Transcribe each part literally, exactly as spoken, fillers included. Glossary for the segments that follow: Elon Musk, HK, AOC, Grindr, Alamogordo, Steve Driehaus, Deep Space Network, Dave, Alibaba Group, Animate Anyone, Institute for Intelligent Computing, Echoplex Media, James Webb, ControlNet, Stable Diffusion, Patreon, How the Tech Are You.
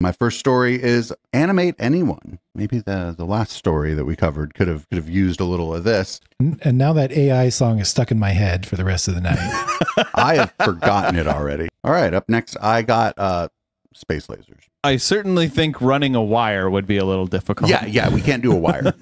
My first story is Animate Anyone. Maybe the the last story that we covered could have could have used a little of this. And now that A I song is stuck in my head for the rest of the night. I have forgotten it already. All right, up next, I got uh, space lasers. I certainly think running a wire would be a little difficult. Yeah, yeah, we can't do a wire.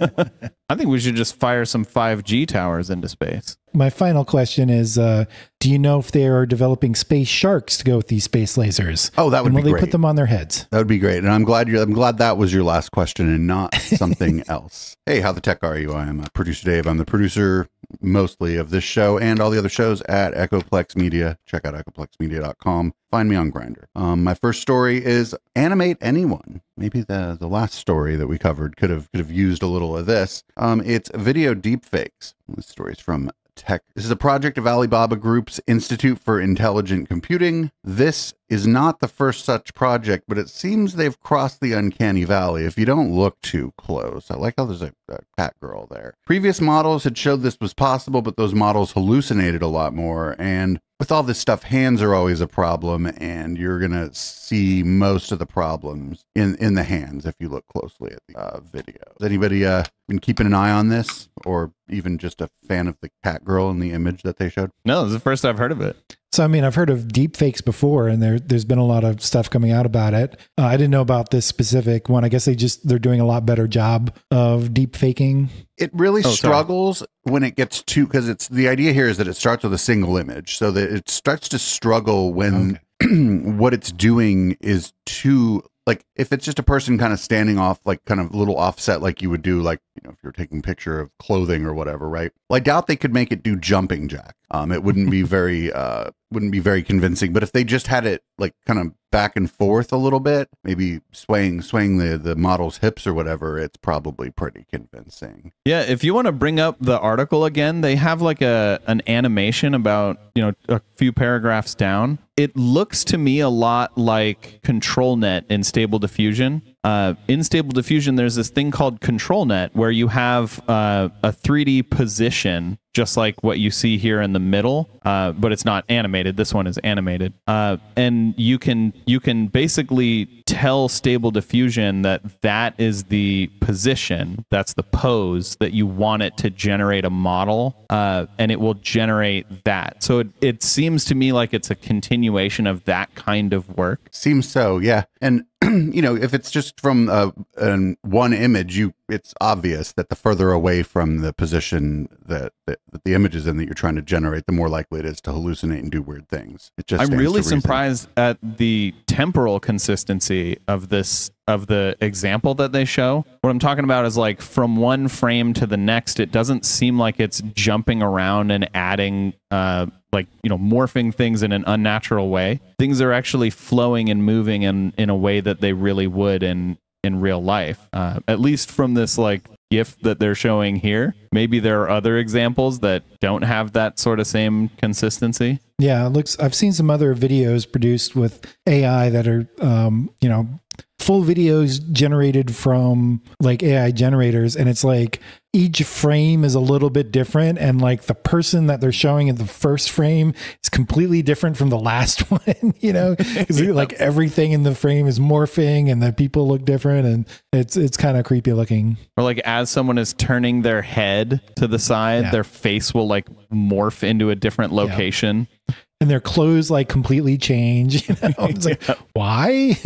I think we should just fire some five G towers into space. My final question is, uh, do you know if they are developing space sharks to go with these space lasers? Oh, that would be great. And will they put them on their heads? That would be great. And I'm glad you're, I'm glad that was your last question and not something else. Hey, how the tech are you? I am producer Dave. I'm the producer mostly of this show and all the other shows at Echoplex Media. Check out echoplex media dot com. Find me on Grindr. Um, my first story is Animate Anyone. Maybe the the last story that we covered could have could have used a little of this. Um, it's video deepfakes. This story's from Tech. This is a project of Alibaba Group's Institute for Intelligent Computing. This is not the first such project, but it seems they've crossed the uncanny valley if you don't look too close. I like how there's a, a cat girl there. Previous models had showed this was possible, but those models hallucinated a lot more. And with all this stuff, hands are always a problem, and you're going to see most of the problems in, in the hands if you look closely at the uh, video. Has anybody uh, been keeping an eye on this, or even just a fan of the cat girl in the image that they showed? No, this is the first I've heard of it. So, I mean, I've heard of deep fakes before, and there, there's been a lot of stuff coming out about it. Uh, I didn't know about this specific one. I guess they just, they're doing a lot better job of deep faking. It really oh, struggles sorry. when it gets too, because it's, the idea here is that it starts with a single image. So that it starts to struggle when okay. what it's doing is too, like if it's just a person kind of standing off, like kind of little offset, like you would do, like, you know, if you're taking a picture of clothing or whatever, right? Well, I doubt they could make it do jumping jack. Um, it wouldn't be very, uh, wouldn't be very convincing, but if they just had it like kind of back and forth a little bit, maybe swaying, swaying the, the model's hips or whatever, it's probably pretty convincing. Yeah. If you want to bring up the article again, they have like a, an animation about, you know, a few paragraphs down. It looks to me a lot like ControlNet in Stable Diffusion. Uh, in Stable Diffusion, there's this thing called ControlNet where you have uh, a three D position, just like what you see here in the middle, uh, but it's not animated. This one is animated, uh, and you can you can basically tell Stable Diffusion that that is the position, that's the pose that you want it to generate a model, uh, and it will generate that. So it, it seems to me like it's a continuation of that kind of work. Seems so, yeah, and. You know, if it's just from uh, an one image, you it's obvious that the further away from the position that, that, that the image is in that you're trying to generate, the more likely it is to hallucinate and do weird things. It just I'm really surprised at the temporal consistency of this of the example that they show. What I'm talking about is like from one frame to the next, it doesn't seem like it's jumping around and adding uh like, you know, morphing things in an unnatural way. Things are actually flowing and moving in, in a way that they really would in, in real life, uh, at least from this like GIF that they're showing here. Maybe there are other examples that don't have that sort of same consistency. Yeah, it looks, I've seen some other videos produced with A I that are, um, you know, full videos generated from like A I generators, and it's like each frame is a little bit different, and like the person that they're showing in the first frame is completely different from the last one, you know, because like everything in the frame is morphing and the people look different, and it's it's kind of creepy looking. Or like as someone is turning their head to the side, yeah. their face will like morph into a different location. Yeah. And their clothes like completely change. You know? It's like, yeah. why?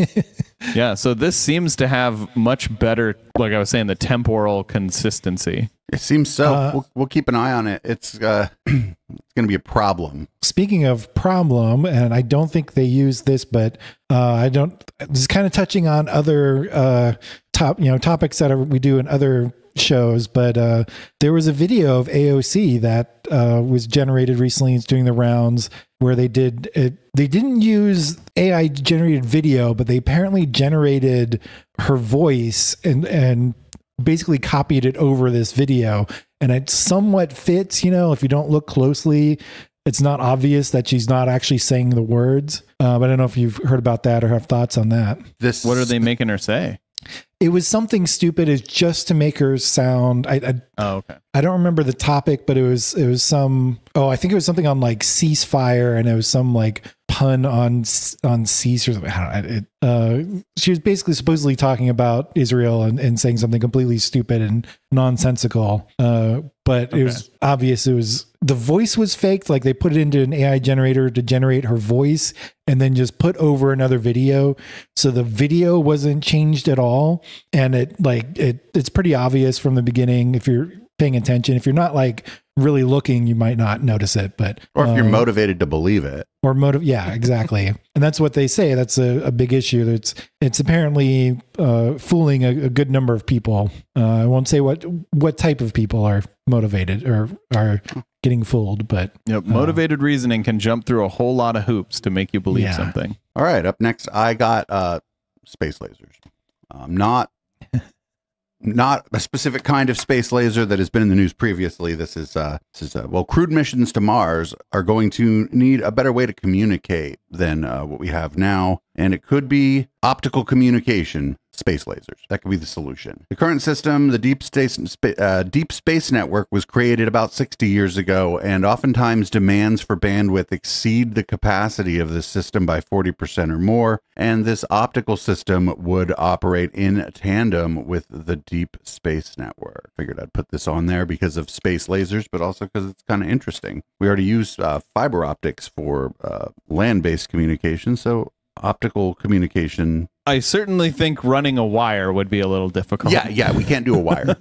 Yeah. So this seems to have much better, like I was saying, the temporal consistency. It seems so. Uh, we'll, we'll keep an eye on it. It's uh, it's going to be a problem. Speaking of problem, and I don't think they use this, but uh, I don't. This is kind of touching on other uh, top, you know, topics that are, we do in other shows, but uh, there was a video of A O C that uh, was generated recently. It's doing the rounds where they did it. They didn't use A I generated video, but they apparently generated her voice and, and basically copied it over this video. And it somewhat fits, you know, if you don't look closely, it's not obvious that she's not actually saying the words. Uh, but I don't know if you've heard about that or have thoughts on that. This, what are they making her say? It was something stupid as just to make her sound. I, I, oh, okay. I don't remember the topic, but it was, it was some, oh, I think it was something on like ceasefire, and it was some like pun on on Caesar. I don't know, it, uh, she was basically supposedly talking about Israel and, and saying something completely stupid and nonsensical. Uh, but okay. It was obvious. It was the voice was faked. Like they put it into an A I generator to generate her voice and then just put over another video. So the video wasn't changed at all. And it like it it's pretty obvious from the beginning if you're paying attention. If you're not like really looking, you might not notice it, but or if um, you're motivated to believe it or motive. Yeah, exactly. And that's what they say. That's a, a big issue. That's it's apparently uh, fooling a, a good number of people. Uh, I won't say what what type of people are motivated or are getting fooled, but yep, motivated uh, reasoning can jump through a whole lot of hoops to make you believe yeah. something. All right, up next, I got uh, space lasers. I'm not. Not a specific kind of space laser that has been in the news previously. This is, uh, this is uh, well, crewed missions to Mars are going to need a better way to communicate than uh, what we have now. And it could be optical communication, space lasers. That could be the solution. The current system, the Deep Space, uh, Deep Space Network, was created about sixty years ago, and oftentimes demands for bandwidth exceed the capacity of the system by forty percent or more, and this optical system would operate in tandem with the Deep Space Network. Figured I'd put this on there because of space lasers, but also because it's kind of interesting. We already use uh, fiber optics for uh, land-based communication, so optical communication. I certainly think running a wire would be a little difficult. Yeah, yeah, we can't do a wire.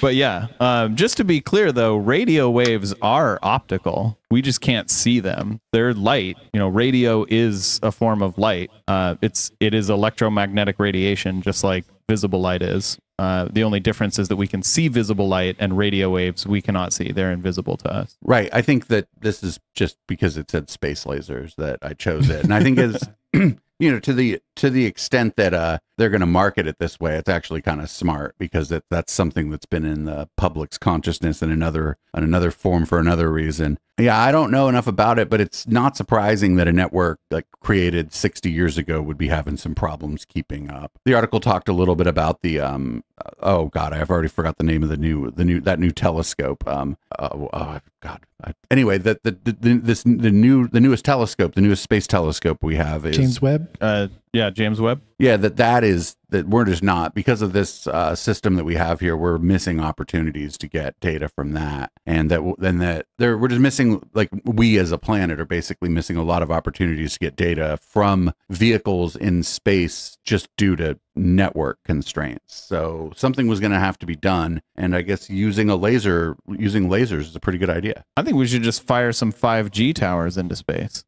But yeah, um, just to be clear, though, radio waves are optical. We just can't see them. They're light. You know, radio is a form of light. Uh, it's it is electromagnetic radiation, just like visible light is. Uh, the only difference is that we can see visible light, and radio waves we cannot see. They're invisible to us. Right. I think that this is just because it said space lasers that I chose it. And I think it's, you know, to the to the extent that uh, they're going to market it this way, it's actually kind of smart because it, that's something that's been in the public's consciousness in another, in another form for another reason. Yeah, I don't know enough about it, but it's not surprising that a network like created sixty years ago would be having some problems keeping up. The article talked a little bit about the um oh god, I've already forgot the name of the new the new that new telescope. Um uh, oh god. I, anyway, that the, the, the this the new the newest telescope, the newest space telescope we have is James Webb. Uh yeah, James Webb. Yeah, that that is that we're just not, because of this uh, system that we have here, we're missing opportunities to get data from that. And that then that there we're just missing, like we as a planet are basically missing a lot of opportunities to get data from vehicles in space just due to network constraints. So something was going to have to be done. And I guess using a laser, using lasers is a pretty good idea. I think we should just fire some five G towers into space.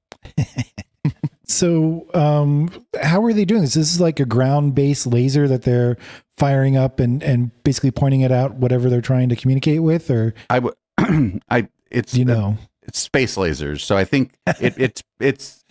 So um, how are they doing this? This is like a ground-based laser that they're firing up and, and basically pointing it out whatever they're trying to communicate with, or I would, I it's you know uh, it's space lasers. So I think it, it's it's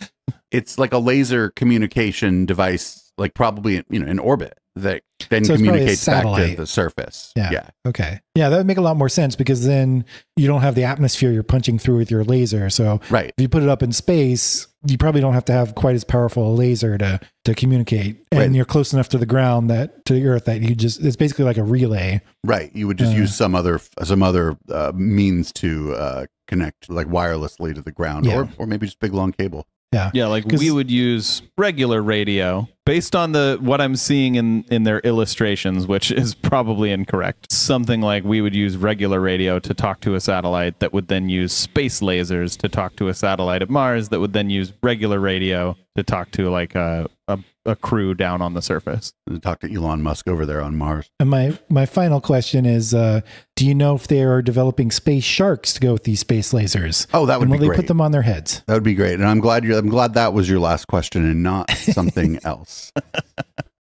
it's like a laser communication device, like probably you know in orbit that then so communicates back to the surface. Yeah. Yeah. Okay. Yeah, that would make a lot more sense because then you don't have the atmosphere you're punching through with your laser. So right. If you put it up in space, you probably don't have to have quite as powerful a laser to to communicate, and right. You're close enough to the ground that to the Earth that you just it's basically like a relay. Right. You would just uh, use some other some other uh, means to uh, connect like wirelessly to the ground, yeah. or or maybe just big long cable. Yeah. Yeah, like we would use regular radio based on the what I'm seeing in in their illustrations, which is probably incorrect. Something like we would use regular radio to talk to a satellite that would then use space lasers to talk to a satellite at Mars that would then use regular radio to talk to like a a, a crew down on the surface. Talk to Elon Musk over there on Mars. And my my final question is uh do you know if they are developing space sharks to go with these space lasers? Oh, that would and be will great. They put them on their heads? That would be great. And I'm glad you. I'm glad that was your last question and not something else.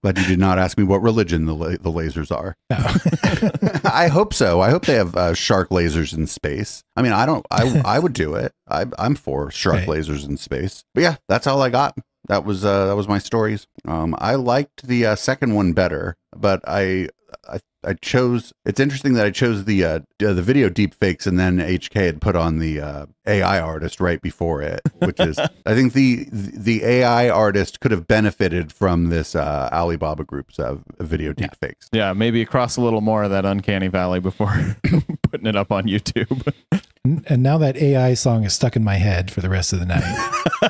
Glad you did not ask me what religion the la the lasers are. No. I hope so. I hope they have uh, shark lasers in space. I mean, I don't. I I would do it. I, I'm for shark right. lasers in space. But yeah, that's all I got. That was uh, that was my stories. Um, I liked the uh, second one better, but I. I I chose. It's interesting that I chose the uh, the video deepfakes, and then H K had put on the uh, A I artist right before it, which is I think the the A I artist could have benefited from this uh, Alibaba Group's uh, video deepfakes. Yeah. Yeah, maybe cross a little more of that uncanny valley before putting it up on YouTube. And now that A I song is stuck in my head for the rest of the night.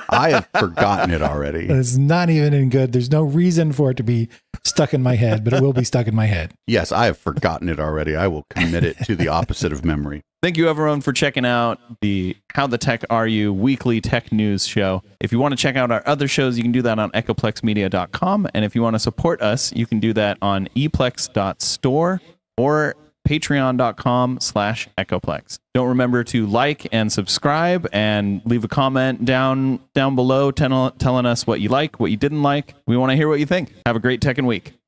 I have forgotten it already. It's not even in good. There's no reason for it to be stuck in my head, but it will be stuck in my head. Yes, I have forgotten it already. I will commit it to the opposite of memory. Thank you, everyone, for checking out the How the Tech Are You weekly tech news show. If you want to check out our other shows, you can do that on echoplex media dot com. And if you want to support us, you can do that on eplex dot store or patreon dot com slash echoplex. Don't remember to like and subscribe and leave a comment down down below tell, telling us what you like, what you didn't like. We want to hear what you think. Have a great tech and week.